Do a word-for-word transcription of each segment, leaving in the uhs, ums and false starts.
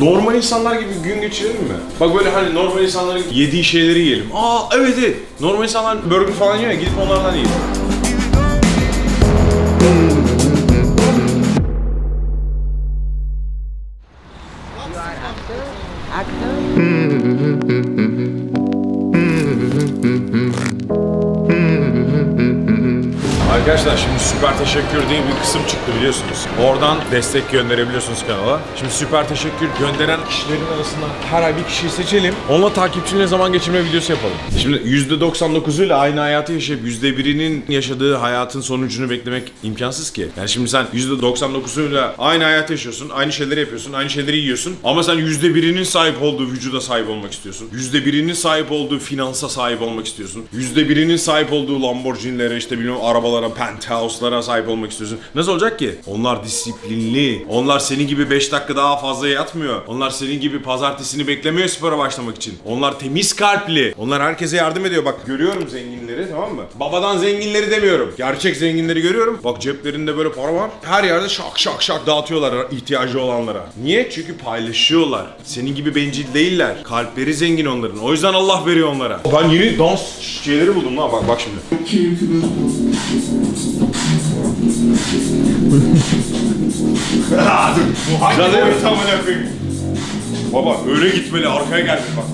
Normal insanlar gibi gün geçirelim mi? Bak böyle hani normal insanların yediği şeyleri yiyelim. Aa evet evet. Normal insanlar burger falan yiyor ya, gidip onlardan yiyelim. Arkadaşlar şimdi süper teşekkür diye bir kısım çıktı biliyorsunuz. Oradan destek gönderebiliyorsunuz kanala. Şimdi süper teşekkür gönderen kişilerin arasından her ay bir kişiyi seçelim. Onunla takipçilerine zaman geçirme videosu yapalım. Şimdi yüzde doksan dokuzuyla aynı hayatı yaşayıp yüzde birinin yaşadığı hayatın sonucunu beklemek imkansız ki. Yani şimdi sen yüzde doksan dokuzuyla aynı hayatı yaşıyorsun, aynı şeyleri yapıyorsun, aynı şeyleri yiyorsun. Ama sen yüzde birinin sahip olduğu vücuda sahip olmak istiyorsun. yüzde birinin sahip olduğu finansa sahip olmak istiyorsun. yüzde birinin sahip olduğu Lamborghini'lere, işte bilmem arabalara, penthouse'lara sahip olmak istiyorsun. Nasıl olacak ki? Onlar disiplinli. Onlar senin gibi beş dakika daha fazla yatmıyor. Onlar senin gibi pazartesini beklemiyor spora başlamak için. Onlar temiz kalpli. Onlar herkese yardım ediyor. Bak görüyorum zenginleri, tamam mı? Babadan zenginleri demiyorum. Gerçek zenginleri görüyorum. Bak ceplerinde böyle para var. Her yerde şak şak şak dağıtıyorlar ihtiyacı olanlara. Niye? Çünkü paylaşıyorlar. Senin gibi bencil değiller. Kalpleri zengin onların. O yüzden Allah veriyor onlara. Ben yeni dans şeyleri buldum lan. Bak bak şimdi. Cadeye bir tam öyle. Baba öyle gitmeli, arkaya geldi bak.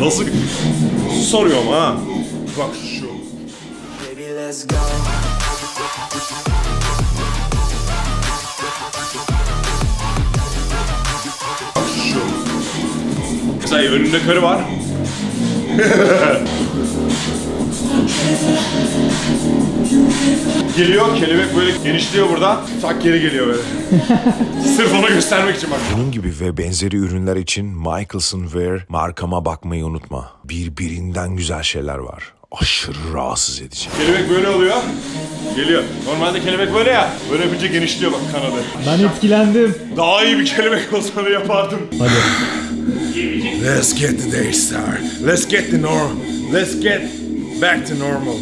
Nasıl soruyorum ha? Bak şu. Mesela önünde karı var. Geliyor, kelebek böyle genişliyor burada. Tak geri geliyor böyle. Sırf onu göstermek için bak. Bunun gibi ve benzeri ürünler için Michaelson Wear markama bakmayı unutma. Birbirinden güzel şeyler var. Aşırı rahatsız edici. Kelebek böyle oluyor. Geliyor. Normalde kelebek böyle ya. Böyle yapınca genişliyor bak kanadı. Ben etkilendim. Daha iyi bir kelebek olsa da yapardım. Hadi. Let's get the day star. Let's get the norm. Let's get back to normal.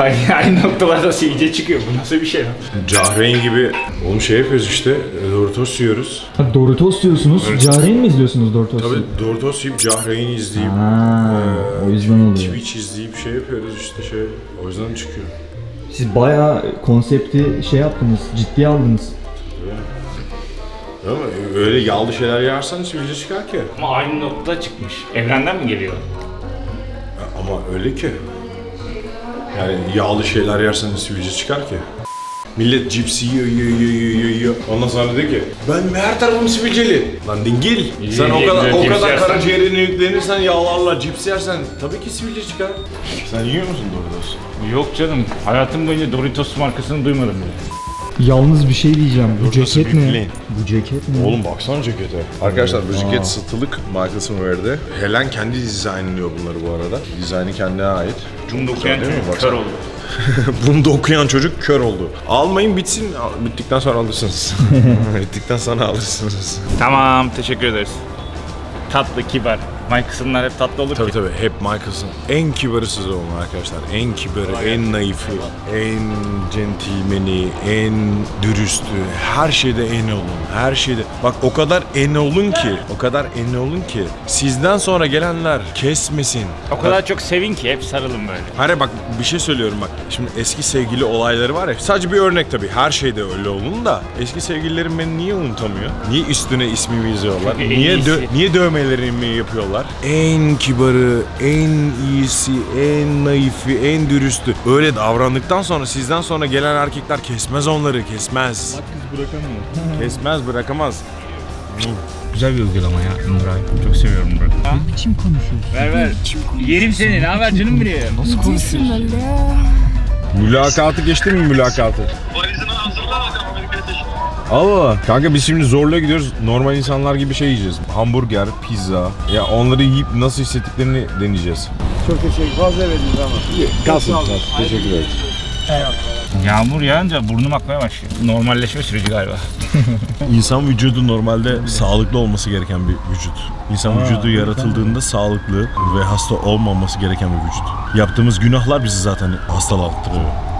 Vay, aynı noktalarda sivilce çıkıyor. Bu nasıl bir şey lan? Cahreyn gibi. Oğlum şey yapıyoruz işte, Doritos yiyoruz. Ha, Doritos diyorsunuz, evet. Cahreyn mi izliyorsunuz Doritos? Tabii Doritos yiyip Cahreyn'i izleyip, ha, e, o yüzden oluyor. Twitch izleyip şey yapıyoruz işte şey, o yüzden çıkıyor. Siz bayağı konsepti şey yaptınız, ciddiye aldınız. Ama öyle yağlı şeyler yersen sivilce çıkar ki. Ama aynı noktada çıkmış. Evrenden mi geliyor? Ama öyle ki. Yani yağlı şeyler yersen sivilce çıkar ki. Millet cipsi yiyor, yiyor, yiyor, yiyor. Ondan sonra dedi ki, ben her tarafım sivilceli. Lan dingil. İyi, sen o kadar, o kadar karaciğerine yüklenirsen, yağlarla cips yersen tabii ki sivilce çıkar. Sen yiyor musun Doritos? Yok canım. Hayatım boyunca Doritos markasını duymadım bile. Yalnız bir şey diyeceğim, bu ceket ne? Bu ceket ne? Oğlum baksana cekete. Arkadaşlar bu ceket satılık Michaelson Wear'de. Helen kendi dizaynlıyor bunları bu arada. Dizaynı kendine ait. Bunu da okuyan çocuk kör oldu. Bunu da okuyan çocuk kör oldu. Almayın bitsin, bittikten sonra alırsınız. Bittikten sonra alırsınız. Tamam, teşekkür ederiz. Tatlı, kibar. Michaelson'lar hep tatlı olur. Tabii ki. Tabii hep Michaelson. En kibarı siz olun arkadaşlar. En kibarı, Olay en naifi, en centilmeni, en dürüstü. Her şeyde en olun. Her şeyde. Bak o kadar en olun ki, o kadar en olun ki sizden sonra gelenler kesmesin. O kadar bak, çok sevin ki hep sarılın böyle. Hayır bak bir şey söylüyorum bak. Şimdi eski sevgili olayları var ya. Sadece bir örnek tabii. Her şeyde öyle olun da eski sevgililerim beni niye unutamıyor? Niye üstüne ismimi yazıyorlar? Niye dö niye dövmelerimi yapıyorlar? En kibarı, en iyisi, en naifi, en dürüstü. Öyle davrandıktan sonra sizden sonra gelen erkekler kesmez onları, kesmez. Bak kız bırakamıyor. Kesmez, bırakamaz. Güzel bir uygulama ya Nuray. Çok seviyorum Nuray. Ne biçim konuşuyorsun? Ver ver. Yerim seni, ne haber canım benim? Nasıl konuşuyorsun? Mülakatı geçtin mi mülakatı? Valizini hazırlamadım. Allah kanka biz şimdi zorla gidiyoruz. Normal insanlar gibi şey yiyeceğiz. Hamburger, pizza. Ya onları yiyip nasıl hissettiklerini deneyeceğiz. Çok teşekkür, fazla verdiniz ama. Kalsın. Kalsın. Teşekkür ederim. Eyvallah. Yağmur yağınca burnum akmaya başlıyor. Normalleşme süreci galiba. İnsan vücudu normalde sağlıklı olması gereken bir vücut. İnsan ha, vücudu yaratıldığında sağlıklı ve hasta olmaması gereken bir vücut. Yaptığımız günahlar bizi zaten hastalandırıyor.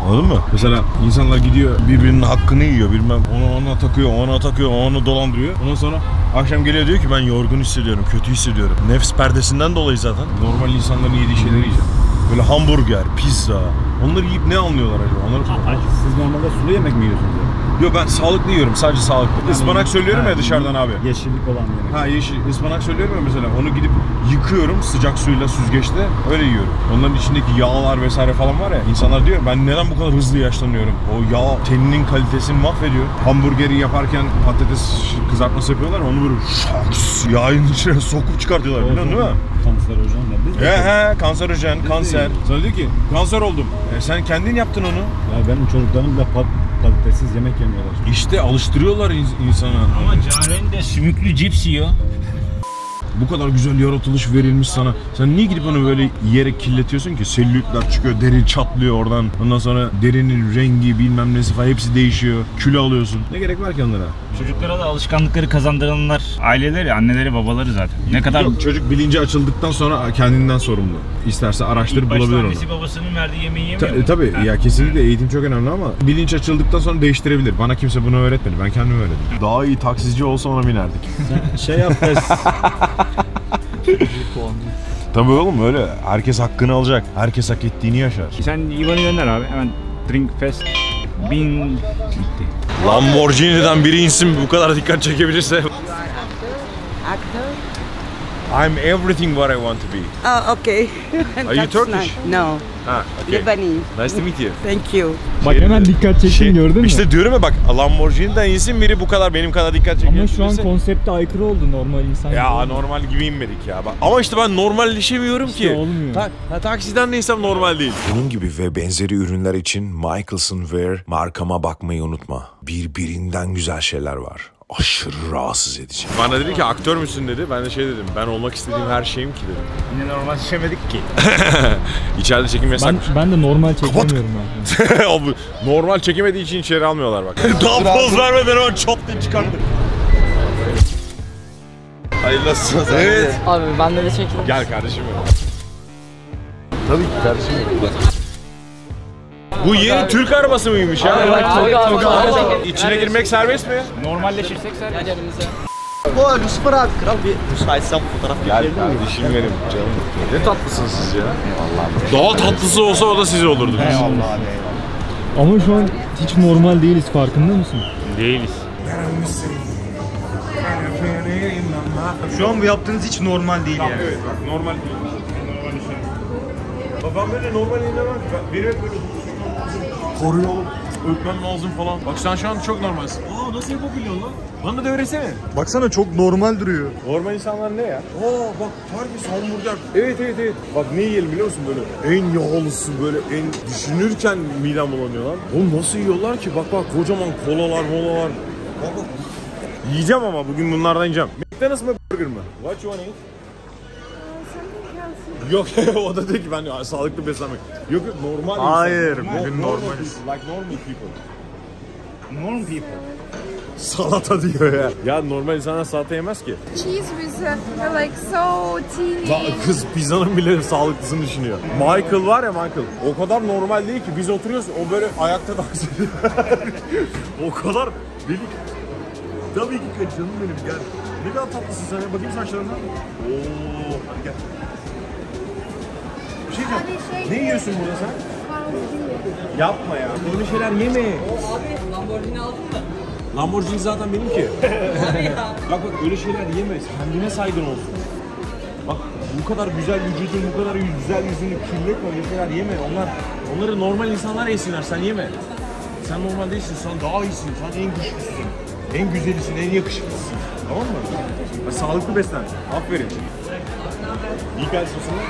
Anladın mı? Mesela insanlar gidiyor birbirinin hakkını yiyor bilmem. Onu ona takıyor, ona takıyor, onu dolandırıyor. Ondan sonra akşam geliyor diyor ki ben yorgun hissediyorum, kötü hissediyorum. Nefs perdesinden dolayı zaten. Normal insanların yediği şeyleri yiyeceğim. Böyle hamburger, pizza. Onları yiyip ne anlıyorlar acaba? Onları... Siz normalde sulu yemek mi yiyorsunuz? Yok ben sağlıklı yiyorum, sadece sağlıklı. Yani ıspanak söylüyorum ha, ya dışarıdan abi. Yeşillik olan yemek. Ha yeşil, ıspanak söylüyorum ya mesela. Onu gidip yıkıyorum sıcak suyla süzgeçte, öyle yiyorum. Onların içindeki yağlar vesaire falan var ya. İnsanlar diyor ben neden bu kadar hızlı yaşlanıyorum? O yağ teninin kalitesini mahvediyor. Hamburgeri yaparken patates kızartması yapıyorlar. Onu böyle şaks yağın içine sokup çıkartıyorlar. Biliyor musun değil mi? Kanserojen de. He he kanserojen, kanser. Sana diyor ki kanser oldum. E, sen kendin yaptın onu. Ya benim çocuklarım da pat kalitesiz yemek yemiyorlar. İşte alıştırıyorlar insana. Ama Caren de sümüklü cips yiyor. Bu kadar güzel yaratılış verilmiş sana. Sen niye gidip onu böyle yiyerek kirletiyorsun ki? Selülitler çıkıyor, deri çatlıyor oradan. Ondan sonra derinin rengi bilmem nesi falan hepsi değişiyor. Kilo alıyorsun. Ne gerek var ki onlara? Çocuklara da alışkanlıkları kazandıranlar aileleri, anneleri, babaları zaten. Ne kadar çocuk bilinci açıldıktan sonra kendinden sorumlu. İsterse araştırıp bulabilir onu. Annesi babasının verdiği yemeği yemiyor Ta, Tabii ha. ya kesinlikle eğitim çok önemli ama bilinç açıldıktan sonra değiştirebilir. Bana kimse bunu öğretmedi. Ben kendim öğrettim. Daha iyi taksici olsa ona binerdik. Sen şey yap Tabii oğlum öyle. Herkes hakkını alacak. Herkes hak ettiğini yaşar. Sen İvan'ı gönder abi. Hemen drink fest. Bin gitti. Lamborghini'den biri insin bu kadar dikkat çekebilirse. I'm everything what I want to be. Oh, okay. Are you Turkish? No. Ha, okay. Lebanese. Nice to meet you. Thank you. Bak hemen dikkat çekin şey, gördün mü? İşte diyorum ya bak Lamborghini'den insin biri bu kadar benim kadar dikkat çekiyor. Ama şu an konsepte aykırı oldu normal insan. Ya gibi normal gibi inmedik ya. Bak. Ama işte ben normalleşemiyorum işte ki. Olmuyor. Ta ha, taksiden neysem normal değil. Bunun gibi ve benzeri ürünler için Michaelson Wear markama bakmayı unutma. Birbirinden güzel şeyler var. Aşırı rahatsız edici. Bana dedi ki aktör müsün dedi. Ben de şey dedim. Ben olmak istediğim her şeyim ki dedim. Yine normal çekemedik ki. İçeride çekim yasak. Ben, ben de normal çekemiyorum ben. Normal çekemediği için içeri almıyorlar bak. Daha poz vermeden hemen çat diye çıkarttım. Hayırlısı. Evet. Abi ben de çekeyim. Gel kardeşim. Tabii ki kardeşim. Bu yeni Türk arabası mıymış ya? İçine girmek serbest mi? Normalleşirsek serbest. Bu arada Lucifer abi kral bir müsaitsem fotoğraf çekelim mi? Kardeşim benim canım. Ne tatlısınız siz ya. Daha tatlısı olsa o da siz olurdunuz. Eyvallah. Ama şu an hiç normal değiliz farkında mısın? Değiliz. Şu an bu yaptığınız hiç normal değil yani. Evet bak normal değil. Ben böyle normal inemem. Biri hep böyle koruyalım, öpmem lazım falan. Bak sen şu an çok normalsin. Aa nasıl yapabiliyorsun lan? Bana da öğretsene. Baksana çok normal duruyor. Normal insanlar ne ya? Aa bak herkes hamburger. Evet evet evet. Bak ne yiyelim biliyor musun böyle? En yağlısı böyle en düşünürken midem bulanıyor lan. Oğlum nasıl yiyorlar ki? Bak bak kocaman kolalar molalar. Bak bak. Yiyeceğim ama bugün bunlardan yiyeceğim. McDonald's mı burger mı? What you wanna eat? Yok o da diyor ki ben sağlıklı beslenmek. Yok normal. Hayır insan. Bugün normal. Like normal people. Normal people. Salata diyor ya. Ya normal insanlar salata yemez ki. Cheese with like so tiny. Kız pizzanın bile sağlıklısını düşünüyor. Michael var ya Michael. O kadar normal değil ki biz oturuyoruz o böyle ayakta dans ediyor. O kadar deli. Tabii ki canım benim gel. Ne kadar tatlısın sen ya bakayım saçlarına. Oo hadi gel. Şey ne yiyorsun burada sen? Yapma ya. Böyle şeyler yeme. O abi Lamborghini aldın mı? Lamborghini zaten benim ki. Bak bak öyle şeyler yeme. Kendine saygın olsun. Bak bu kadar güzel vücudun, bu kadar güzel yüzünü kirletme. Öyle şeyler yeme. Onlar, onları normal insanlar yesinler. Sen yeme. Sen normal değilsin. Sen daha iyisin. Sen en güçlüsün. En güzelisin, en yakışıklısın. Tamam mı? Bak, sağlıklı beslen. Aferin. İyi karşısına.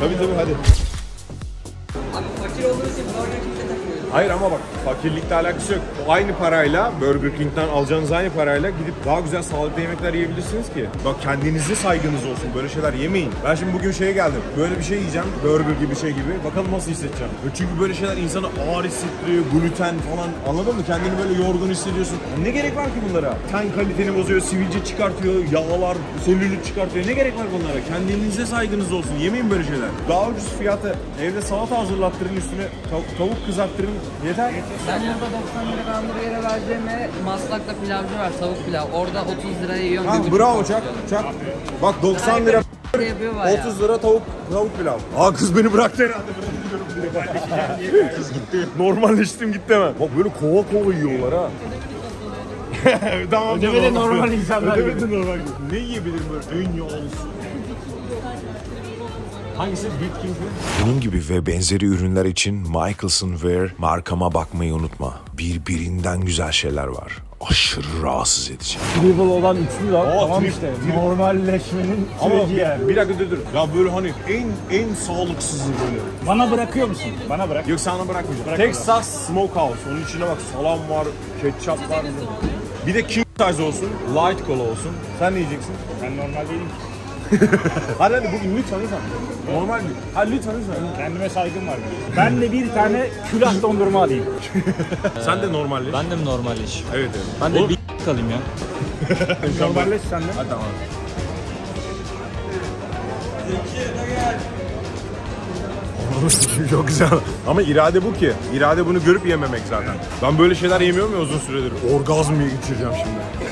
Tabii tabii hadi. Abi fakir olduğu için Burger King'de takılıyoruz. Hayır ama bak, fakirlikle alakası yok. O aynı parayla, Burger King'den alacağınız aynı parayla gidip daha güzel sağlıklı yemekler yiyebilirsiniz ki. Bak, kendinize saygınız olsun, böyle şeyler yemeyin. Ben şimdi bugün şeye geldim, böyle bir şey yiyeceğim, burger gibi şey gibi. Bakalım nasıl hissedeceğim. Çünkü böyle şeyler insanı ağır hissettiriyor, gluten falan, anladın mı? Kendini böyle yorgun hissediyorsun. Ne gerek var ki bunlara? Ten kaliteni bozuyor, sivilce çıkartıyor, yağlar, selülit çıkartıyor. Ne gerek var bunlara? Kendinize saygınız olsun, yemeyin böyle şeyler. Daha ucuz fiyatı, evde salata hazırlattırın, üstüne tavuk, tavuk kızarttırın. Yeter. Ben burada doksan lira hamburgere vereceğime Maslak'ta pilavcı var, tavuk pilav. Orada otuz liraya yiyorum. Ha, bravo Çak, Çak. Bak doksan lira otuz lira tavuk tavuk pilav. Aa, kız beni bıraktı herhalde. Kız gitti. Normalleştim, gitti hemen. Bak böyle kova kova yiyorlar ha. Tamam, ödeme de normal insanlar gibi. Ödeme de normal gibi. Ne yiyebilir böyle? Dünya olsun. Hangisi? Bitkin. Bunun gibi ve benzeri ürünler için Michaelson Wear markama bakmayı unutma. Birbirinden güzel şeyler var. Aşırı rahatsız edici. Triple olan üçlü lan. Aa, tamam işte. Normalleşmenin süreci yani. Bir dakika dur dur. Ya böyle hani en en sağlıksızı böyle. Bana bırakıyor musun? Bana bırak. Yok, sana bırakmayacağım. Bırak Texas bana. Smokehouse. Onun içine bak, salam var, ketçap var. Bir de king size olsun, light cola olsun. Sen ne yiyeceksin? Ben normal değilim ki. Hadi hadi, bugün lütfen lütfen. Normal mi? Hadi lütfen lütfen. Kendime saygım var. Ben de bir tane külah dondurma alayım. Sen de normalleş. Ben de mi normalleş? Evet evet. Ben de Olur. bir kalayım ya. Normalleş sen de. Hadi tamam. Çok güzel. Ama irade bu ki. İrade bunu görüp yememek zaten. Ben böyle şeyler yemiyorum ya uzun süredir. Orgazm geçireceğim şimdi.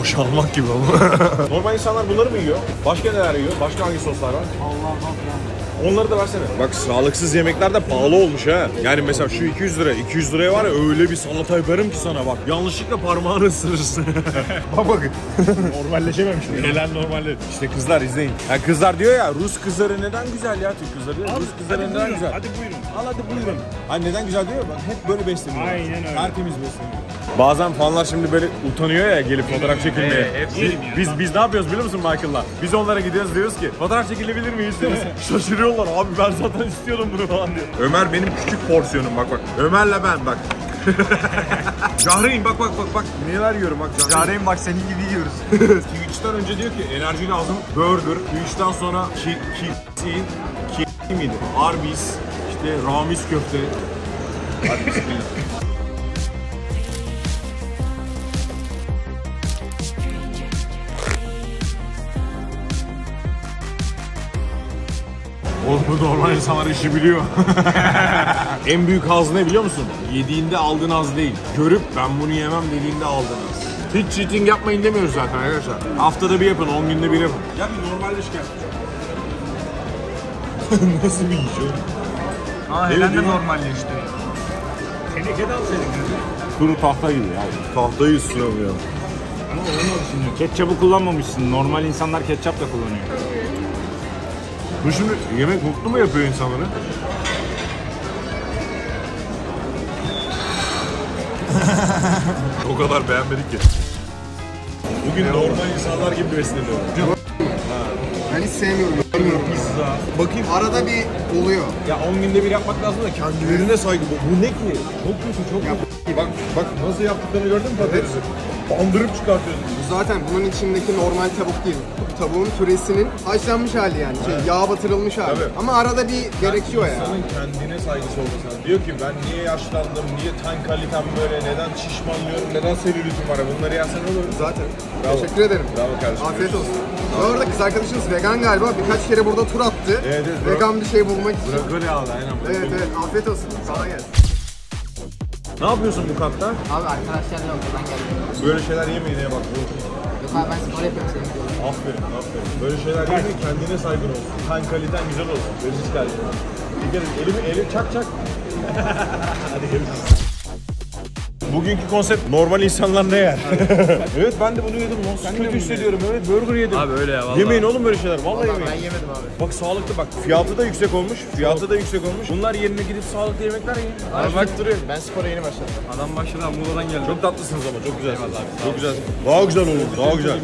Boşalmak gibi ama. Normal insanlar bunları mı yiyor? Başka neler yiyor? Başka hangi soslar var? Allah Allah. Onları da versene. Bak, sağlıksız yemekler de pahalı olmuş ha. Yani mesela şu iki yüz lira. iki yüz liraya var ya, öyle bir salata yaparım ki sana bak. Yanlışlıkla parmağını ısırırsın. Bak bak. Normalleşememiş mi? Neler normalleşti. İşte kızlar izleyin. Yani kızlar diyor ya, Rus kızları neden güzel ya, Türk kızları diyor. Al, Rus kızları neden buyurun, güzel. Hadi buyurun. Al hadi buyurun. Hani neden güzel diyor ya, ben hep böyle besleniyorum. Aynen öyle. Tertemiz besleniyorum. Bazen fanlar şimdi böyle utanıyor ya gelip fotoğraf çekilmeye. Ee, biz, biz biz ne yapıyoruz biliyor musun Michael'la? Biz onlara gidiyoruz, diyoruz ki fotoğraf çekilebilir miyiz? Şaşırıyorlar, abi ben zaten istiyordum bunu falan diyor. Ömer benim küçük porsiyonum, bak bak. Ömer'le ben bak. Cahreyn bak bak bak bak. Neler yiyorum bak Cahreyn. Cahreyn bak, senin gibi yiyoruz. Twitch'ten önce diyor ki enerji lazım, burger. Twitch'ten sonra ki ki ki ki miydi? Arby's, işte Ramiz köfte. Arby's Oğlum, bu normal insanlar işi biliyor. En büyük haz ne biliyor musun? Yediğinde aldığın haz değil. Görüp ben bunu yemem dediğinde aldığın haz. Hiç cheating yapmayın demiyoruz zaten arkadaşlar. Haftada bir yapın, on günde bir yapın. Ya bir normalleş gel. Nasıl bir iş o? Ha, Helen de normalleşti. Teneke de alsaydın. Kuru tahta gibi ya. Tahtayı ısıramıyor. Ama olmadı şimdi. Ketçapı kullanmamışsın. Normal insanlar ketçap da kullanıyor. Bu şimdi yemek mutlu mu yapıyor insanları? O kadar beğenmedik ki. Bugün normal insanlar gibi besleniyorum. Ben hiç sevmiyorum. Bakayım, arada bir oluyor. Ya on günde bir yapmak lazım da kendilerine saygı. Bu ne ki? Çok kötü, çok kötü. Bak, bak nasıl yaptıklarını gördün mü? Evet. Bandırıp çıkartıyorsun. Zaten bunun içindeki normal tavuk değil. Tavuğun türesinin haşlanmış hali yani. Şey, evet. Yağ batırılmış hali. Tabii. Ama arada bir gerekiyor yani. İnsanın kendine saygısı olmasın. Diyor ki ben niye yaşlandım, niye ten kalitem böyle, neden şişmanlıyorum, neden selülitim var. Bunları yersen olur. Zaten. Bravo. Teşekkür ederim. Bravo kardeşim. Afiyet olsun. Bu arada kız arkadaşınız vegan galiba. Birkaç kere burada tur attı. Evet, evet, vegan bir şey bulmak için. Bırakır yağlı aynen. Evet evet, evet. Afiyet olsun. Sana gel. Ne yapıyorsun bu katta? Abi arkadaşlarla okuldan geldim. Böyle şeyler yemeyin ya bak. Yok abi, ben spor yapıyorum, seni diyorum. Aferin, aferin. Böyle şeyler yemeyin, kendine saygın olsun. Ten kaliten güzel olsun. Benim isterdim. Bir gelin, elimi elim çak çak. Hadi gelin. Bugünkü konsept normal insanlar ne yer? Evet, ben de bunu yedim. Sen kötü hissediyorum. Evet, burger yedim. Abi öyle ya vallahi. Yemeyin oğlum böyle şeyler. Vallahi, vallahi yemeyin. Ben yemedim abi. Bak sağlıklı bak. Fiyatı da yüksek olmuş. Fiyatı da yüksek olmuş. Bunlar yerine gidip sağlıklı yemekler yiyin. Abi bak duruyor. Ben spora yeni başladım. Adam başladı, Muğla'dan geldi. Çok tatlısınız ama, çok güzel. Eyvallah. Çok güzel. Daha güzel olur. Daha güzel.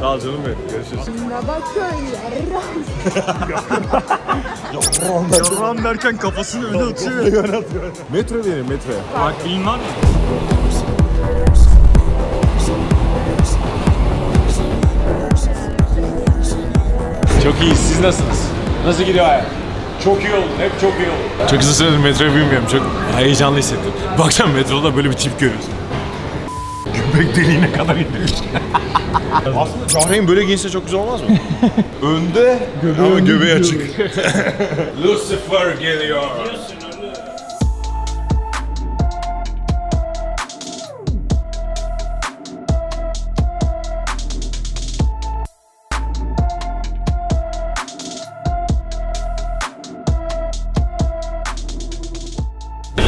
Sağ ol canım benim. Görüşürüz. Şimdi bak şöyle. Yalan derken kafasını öne atıyor. Metro verir metro. Bak bilin var mı? Çok iyi. Siz nasılsınız? Nasıl gidiyor hayat? Çok iyi oldu. Hep çok iyi oldu. Çok hızlı söyledim. Metroya bilmiyorum. Çok heyecanlı hissettim. Baksan metroda böyle bir tip görüyorsun. Göbek deliğine kadar indirmiş. Aslında Cahreyn böyle giyinse çok güzel olmaz mı? Önde göbeği ama göbeği açık. LUCIFER geliyor.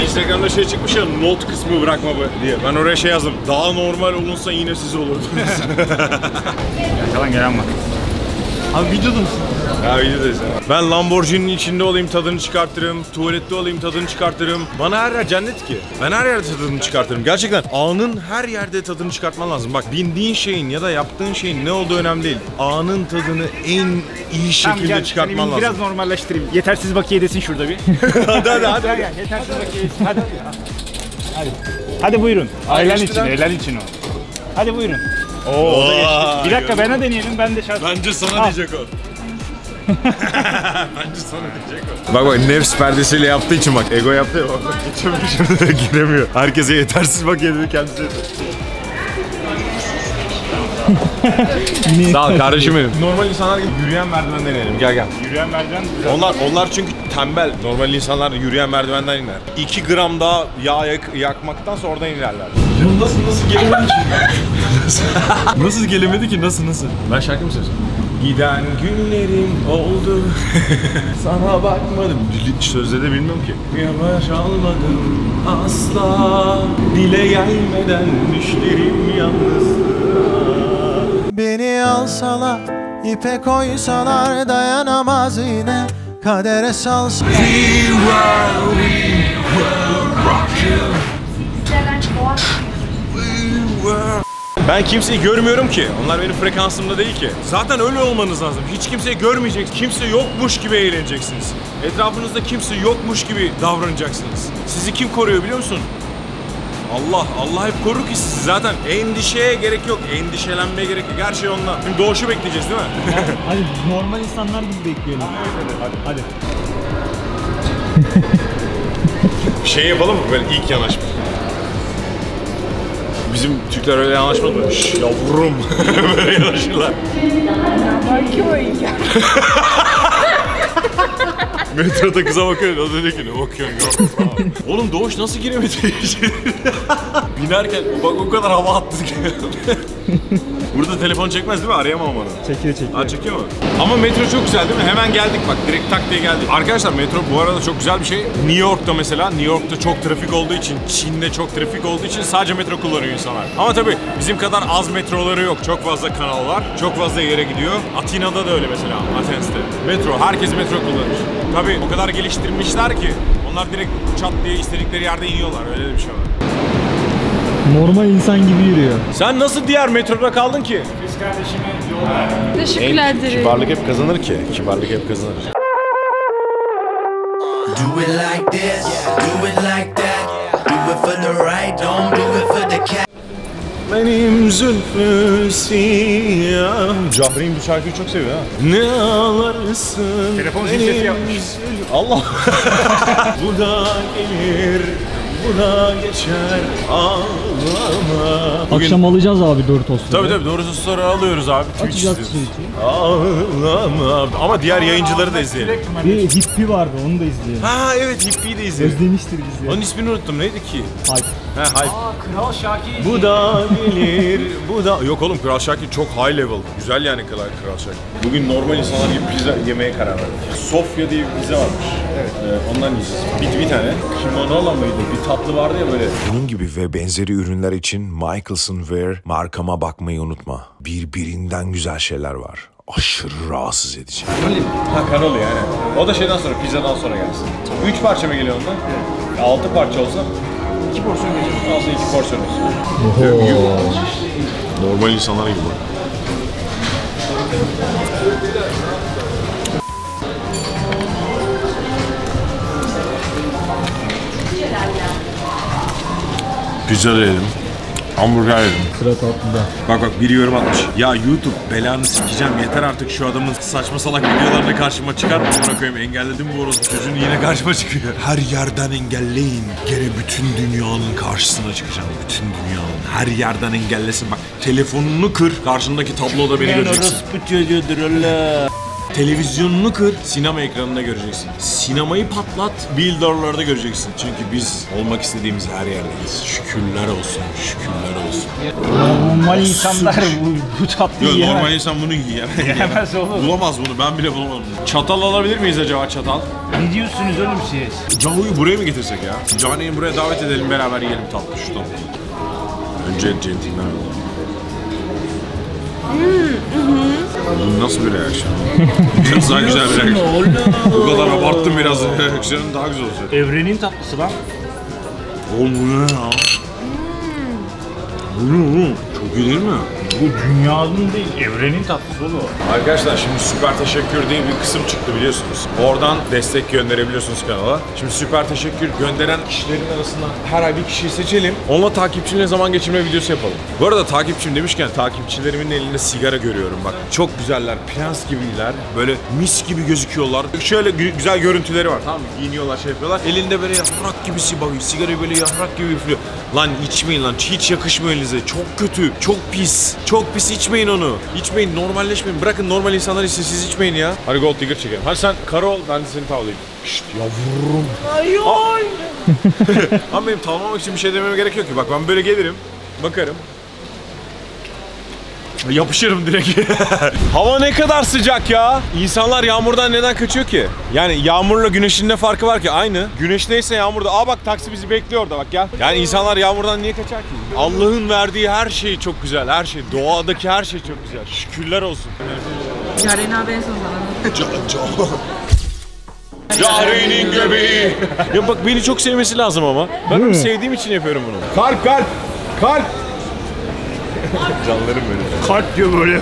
Instagram'da şey çıkmış ya, not kısmı bırakma diye. Ben oraya şey yazdım, daha normal olunsa yine siz olurdunuz. Arkadan gelen var. Abi videoda mısın? Ya videodayız ya. Ben Lamborghini'nin içinde olayım tadını çıkartırım, tuvalette olayım tadını çıkartırım. Bana her yer cennet ki. Ben her yerde tadını çıkartırım. Gerçekten anın her yerde tadını çıkartman lazım. Bak bindiğin şeyin ya da yaptığın şeyin ne olduğu önemli değil. Anın tadını en iyi şekilde tamam, gel, çıkartman lazım. Biraz normalleştireyim. Yetersiz bakiye desin şurada bir. Hadi hadi hadi. Gel, gel. Yetersiz bakiye desin. Hadi. Hadi. Hadi buyurun. Ailen için, ailen için o. Hadi buyurun. Oo, o da geçti. Bir dakika bana deneyelim, ben de şart. Bence sana al diyecek o. Bence sana diyecek o. Bak bak nefs perdesiyle yaptığı için bak. Ego yaptı ya bak. Geçemiyor şimdi de giremiyor. Herkese yetersiz bak kendisi kendisi. Sağ ol kardeşim benim. Normal insanlar gibi yürüyen merdivenden inelim. Gel gel. Yürüyen merdiven. Onlar onlar çünkü tembel. Normal insanlar yürüyen merdivenden iner. iki gram daha yağ yak yakmaktansa oradan ilerler. Nasıl nasıl gelemedi ki? Nasıl gelemedi ki? Nasıl nasıl? Ben şarkı mı söyleyeceğim? Giden günlerim oldu. Sana bakmadım. Sözde de bilmiyorum ki. Yavaş almadım asla. Dile gelmeden düşlerim yalnızlığa. Beni alsalar, ipe koysalar dayanamaz yine kadere salsalar. We will, we will rock you. We will. Ben kimseyi görmüyorum ki. Onlar benim frekansımda değil ki. Zaten öyle olmanız lazım. Hiç kimseyi görmeyeceksiniz. Kimse yokmuş gibi eğleneceksiniz. Etrafınızda kimse yokmuş gibi davranacaksınız. Sizi kim koruyor biliyor musun? Allah, Allah hep korur ki sizi zaten. Endişeye gerek yok, endişelenmeye gerek yok. Her şey onunla. Şimdi doğuşu bekleyeceğiz değil mi? Hadi, hadi normal insanlar gibi bekleyelim. Hadi, hadi. Bir şey yapalım mı? Böyle ilk yanaşma. Bizim Türkler öyle yanaşmaz mı? Şşş yavrum! Böyle yanaşırlar. Metroda kıza bakıyorsun, az önceki ne bakıyorsun yavrum? Oğlum Doğuş nasıl giremedi? Binerken bak o kadar hava attı ki. Burada telefon çekmez değil mi? Arayamam bana. Çekiyor çekiyor. Ha çekiyor mu? Ama metro çok güzel değil mi? Hemen geldik bak, direkt tak diye geldik. Arkadaşlar metro bu arada çok güzel bir şey. New York'ta mesela, New York'ta çok trafik olduğu için, Çin'de çok trafik olduğu için sadece metro kullanıyor insanlar. Ama tabii bizim kadar az metroları yok. Çok fazla kanal var, çok fazla yere gidiyor. Atina'da da öyle mesela, Athens'te. Metro, herkes metro kullanır. Tabii o kadar geliştirmişler ki onlar direkt çat diye istedikleri yerde iniyorlar. Öyle de bir şey var. Normal insan gibi yürüyor. Sen nasıl diğer metroda kaldın ki? Biz kardeşime yolda. Teşekkürler dilerim. Kibarlık hep kazanır ki. Kibarlık hep kazanır. Do it like this, do it like that. Do it for the right, don't do it for the cat. Benim zülfü siyah. Cahreyn bu şarkıyı çok seviyor ha. Ne ağlarsın. Telefon zilsesi yapmış. Allah. Bu da gelir. Buna geçer ağlama. Bugün... Akşam alacağız abi Doritos'ları. Tabii tabii Doritos'ları alıyoruz abi. Atacağız Twitch'i. Ağlama. Ama diğer yayıncıları da izleyelim. Bir Hippie vardı, onu da izleyelim. Ha evet, Hippie'yi de izleyelim. Özlemiştir bizi. Onun ismini unuttum, neydi ki? Hype. He Hype. Aa, Kral Şakir. Bu da bilir, bu da... Yok oğlum Kral Şakir çok high level. Güzel yani Kral, Kral Şakir. Bugün normal insanlar gibi pizza yemeye karar verdik. Sofia diye bir pizza varmış. Evet. Ee, ondan yiyeceğiz. Bir, bir tane. Kimonola mıydı? Bir tatlı vardı ya böyle. Bunun gibi ve benzeri ürünler için Michaelson Wear markama bakmayı unutma. Birbirinden güzel şeyler var. Aşırı rahatsız edici. Ha kanoli yani. O da şeyden sonra, pizzadan sonra gelsin. Üç parça mı geliyor ondan? Evet. Altı parça olsa iki porsiyon geliyor. Olsa iki porsiyon olsun. Normal insanlar gibi. Pizza yedim. Hamburger yedim. Sıra altında. Bak bak biri yorum atmış. Ya YouTube belanı sikeceğim yeter artık şu adamın saçma salak videolarını karşıma çıkar mı bırakayım? Engelledim bu orospu çocuğunu yine karşıma çıkıyor. Her yerden engelleyin. Gene bütün dünyanın karşısına çıkacağım. Bütün dünyanın. Her yerden engellesin bak. Telefonunu kır. Karşındaki tabloda beni göreceksin. Ben orospu çocuğudur Allah. Televizyonunu kır, sinema ekranında göreceksin. Sinemayı patlat, billboardlarda göreceksin. Çünkü biz olmak istediğimiz her yerdeyiz. Şükürler olsun, şükürler olsun. Normal insanlar bu, bu tatlıyı yiyemez. Normal insan bunu yiyemez. Yemez oğlum. Bulamaz bunu, ben bile bulamadım. Çatal alabilir miyiz acaba çatal? Ne diyorsunuz oğlum siz? Canlı'yı buraya mı getirsek ya? Canlı'yı buraya davet edelim, beraber yiyelim tatlı şu tatlıyı. Önce centilmen olalım. Bu nasıl bir reaksiyon? Biraz daha güzel bir reaksiyon. Bu kadar abarttım biraz. Reaksiyonun daha güzel olacak. Evrenin tatlısı lan. Oğlum bu ne ya? Bu ne oğlum? Çok iyi değil mi? Bu dünyanın değil, evrenin tatlısı oğlum. Arkadaşlar şimdi süper teşekkür diye bir kısım çıktı biliyorsunuz. Oradan destek gönderebiliyorsunuz kanala. Şimdi süper teşekkür gönderen kişilerin arasından her ay bir kişiyi seçelim. Onunla takipçilerine zaman geçirme videosu yapalım. Bu arada takipçim demişken takipçilerimin elinde sigara görüyorum bak. Çok güzeller, prens gibiler. Böyle mis gibi gözüküyorlar. Şöyle güzel görüntüleri var tamam mı? Giyiniyorlar, şey yapıyorlar. Elinde böyle yaprak gibi sigarayı böyle yaprak gibi üflüyor. Lan içmeyin lan, hiç yakışmıyor elinize. Çok kötü, çok pis. Çok pis, içmeyin onu. İçmeyin, normalleşmeyin. Bırakın normal insanlar içsin, siz içmeyin ya. Hadi gold digger çekelim. Hadi sen karı ol, ben de seni tavlayayım. Şşt yavrum. Ay ay. Ama benim tavlamak için bir şey dememe gerek yok ki. Bak ben böyle gelirim, bakarım. Yapışırım direkt. Hava ne kadar sıcak ya. İnsanlar yağmurdan neden kaçıyor ki? Yani yağmurla güneşin ne farkı var ki? Aynı. Güneş neyse yağmurda. Aa bak taksi bizi bekliyor orada bak gel. Yani insanlar yağmurdan niye kaçar ki? Allah'ın verdiği her şey çok güzel. Her şey. Doğadaki her şey çok güzel. Şükürler olsun. Caren abi en son zaman. Carenin göbeği. Ya bak beni çok sevmesi lazım ama. Ben onu sevdiğim için yapıyorum bunu. Kalp kalp. Kalp. Canlarım böyle. Kalp diyor böyle.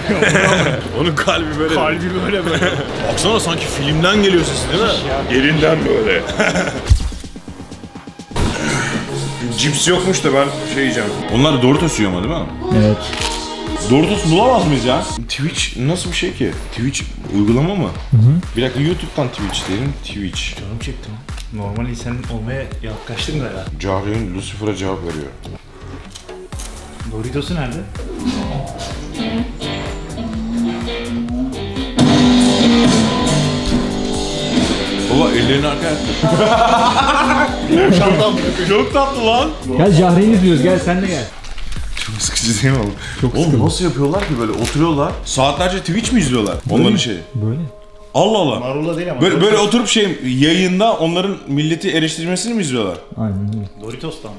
Onun kalbi böyle. Kalbi böyle böyle. Baksana sanki filmden geliyor sesi değil mi? Yerinden böyle. Cips yokmuş da ben şey yiyeceğim. Onlar Doritos yiyor ama değil mi? Evet. Doritos bulamaz mıyız ya? Twitch nasıl bir şey ki? Twitch uygulama mı? Hı hı. Bir dakika YouTube'dan Twitch diyelim. Twitch. Canım çekti lan. Normal insan olmaya yaklaştın da ya. Cahre'nin Lucifer'a cevap veriyor. Doritos'u nerede? Baba ellerini arkaya attı. Çok tatlı lan. Gel Cahre'yi izliyoruz, gel sen de gel. Çok sıkıcı değil mi oğlum? Çok oğlum sıkıcı. Nasıl yapıyorlar ki böyle oturuyorlar? Saatlerce Twitch mi izliyorlar? Böyle, onların şeyi. Böyle. Allah Allah. Marula değil ama. Böyle, böyle oturup şey yayında onların milleti eleştirmesini mi izliyorlar? Aynen öyle. Doritos'tan mı?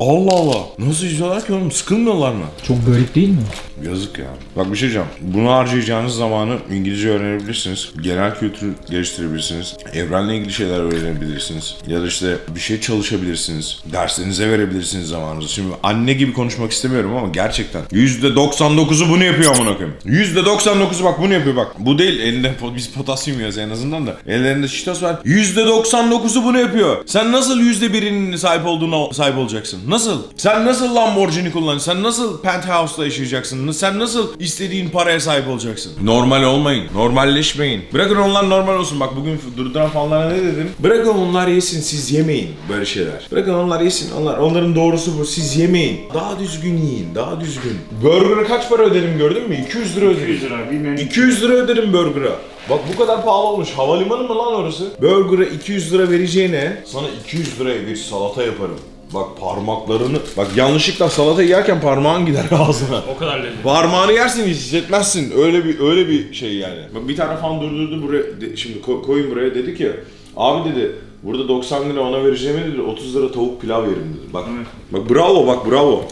Allah Allah. Nasıl izliyorlar ki oğlum? Sıkılmıyorlar mı? Çok garip değil mi? Yazık ya. Bak bir şey diyeceğim. Bunu harcayacağınız zamanı İngilizce öğrenebilirsiniz. Genel kültürü geliştirebilirsiniz. Evrenle ilgili şeyler öğrenebilirsiniz. Ya da işte bir şey çalışabilirsiniz. Derslerinize verebilirsiniz zamanınızı. Şimdi anne gibi konuşmak istemiyorum ama gerçekten. yüzde doksan dokuzu bunu yapıyor amına koyayım. yüzde doksan dokuzu bak bunu yapıyor bak. Bu değil elinde biz potasyum yiyoruz en azından da. Ellerinde çitos var. yüzde doksan dokuzu bunu yapıyor. Sen nasıl yüzde birinin sahip olduğuna sahip olacaksın? Nasıl? Sen nasıl Lamborghini kullanacaksın? Sen nasıl penthouse'da yaşayacaksın? Sen nasıl istediğin paraya sahip olacaksın? Normal olmayın. Normalleşmeyin. Bırakın onlar normal olsun. Bak bugün durduran fanlara ne dedim? Bırakın onlar yesin. Siz yemeyin. Böyle şeyler. Bırakın onlar yesin. Onlar, onların doğrusu bu. Siz yemeyin. Daha düzgün yiyin. Daha düzgün. Burger'a kaç para öderim gördün mü? iki yüz lira öderim. iki yüz lira bilmem. iki yüz lira öderim burger'a. Bak bu kadar pahalı olmuş. Havalimanı mı lan orası? Burger'a iki yüz lira vereceğine sana iki yüz liraya bir salata yaparım. Bak parmaklarını, bak yanlışlıkla salata yerken parmağın gider ağzına. O kadar lezzetli. Parmağını yersin hiç hissetmezsin. Öyle bir öyle bir şey yani. Bak bir tane fan durdurdu buraya, de, şimdi ko koyun buraya dedi ki, abi dedi burada doksan lira ona vereceğim dedi, otuz lira tavuk pilav yerim dedi. Bak, evet. Bak bravo, bak bravo.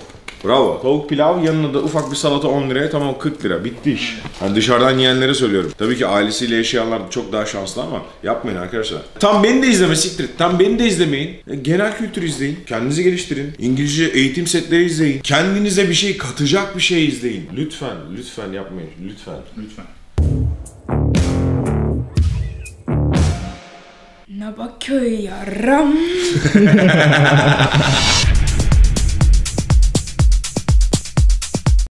Bravo. Tavuk pilav yanına da ufak bir salata on liraya tamam kırk lira. Bitti iş. Yani dışarıdan yiyenlere söylüyorum. Tabii ki ailesiyle yaşayanlar çok daha şanslı ama yapmayın arkadaşlar. Tam beni de izleme siktir. Tam beni de izlemeyin. Genel kültür izleyin. Kendinizi geliştirin. İngilizce eğitim setleri izleyin. Kendinize bir şey katacak bir şey izleyin. Lütfen, lütfen yapmayın. Lütfen. Lütfen. Nabaköy yaram.